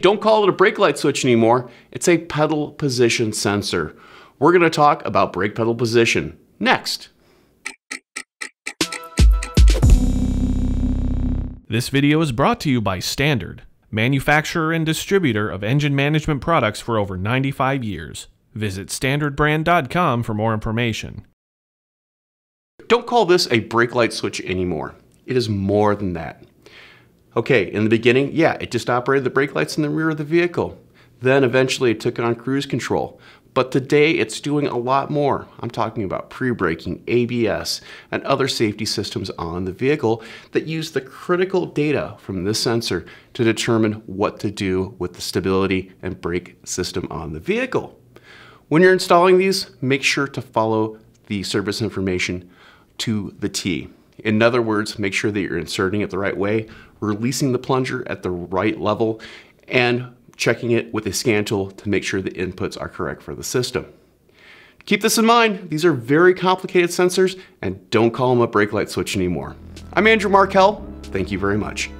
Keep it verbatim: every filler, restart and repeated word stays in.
Don't call it a brake light switch anymore. It's a pedal position sensor. We're going to talk about brake pedal position next. This video is brought to you by Standard, manufacturer and distributor of engine management products for over ninety-five years. Visit standard brand dot com for more information. Don't call this a brake light switch anymore. It is more than that. Okay, in the beginning, yeah, it just operated the brake lights in the rear of the vehicle. Then eventually it took on cruise control. But today it's doing a lot more. I'm talking about pre-braking, A B S, and other safety systems on the vehicle that use the critical data from this sensor to determine what to do with the stability and brake system on the vehicle. When you're installing these, make sure to follow the service information to the T. In other words, make sure that you're inserting it the right way, releasing the plunger at the right level, and checking it with a scan tool to make sure the inputs are correct for the system. Keep this in mind, these are very complicated sensors, and don't call them a brake light switch anymore. I'm Andrew Markel, thank you very much.